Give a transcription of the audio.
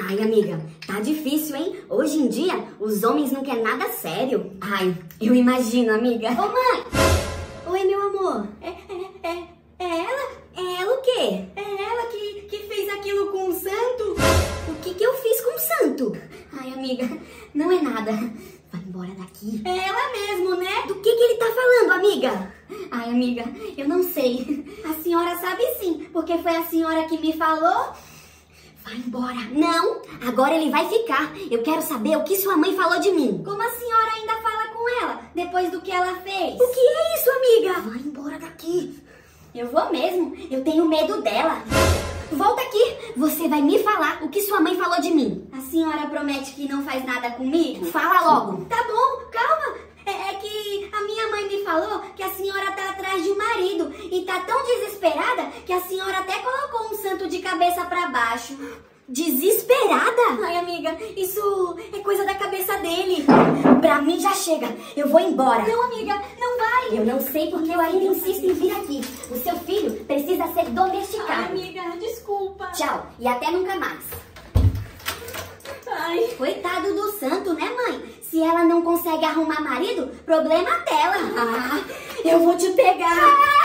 Ai, amiga, tá difícil, hein? Hoje em dia, os homens não querem nada sério. Ai, eu imagino, amiga. Ô, mãe! Oi, meu amor. É ela? É ela o quê? É ela que fez aquilo com o santo? O que eu fiz com o santo? Ai, amiga, não é nada. Vai embora daqui. É ela mesmo, né? Do que ele tá falando, amiga? Ai, amiga, eu não sei. A senhora sabe sim, porque foi a senhora que me falou... Vai embora. Não, agora ele vai ficar. Eu quero saber o que sua mãe falou de mim. Como a senhora ainda fala com ela, depois do que ela fez? O que é isso, amiga? Vai embora daqui. Eu vou mesmo, eu tenho medo dela. Volta aqui, você vai me falar o que sua mãe falou de mim. A senhora promete que não faz nada comigo? Fala logo. Tá bom, calma. É que a minha mãe me falou que a senhora tá atrás de um marido e tá tão desesperada que a senhora até colocou um santo de cabeça pra baixo. Desesperada? Ai, amiga, isso é coisa da cabeça dele. Pra mim já chega, eu vou embora. Não, amiga, não vai. Eu não sei porque eu ainda insisto em vir aqui. O seu filho precisa ser domesticado. Ai, amiga, desculpa. Tchau, e até nunca mais. Ai. Coitado do santo, né, mãe? Se ela não consegue arrumar marido, problema dela. Ah, eu vou te pegar. Ah!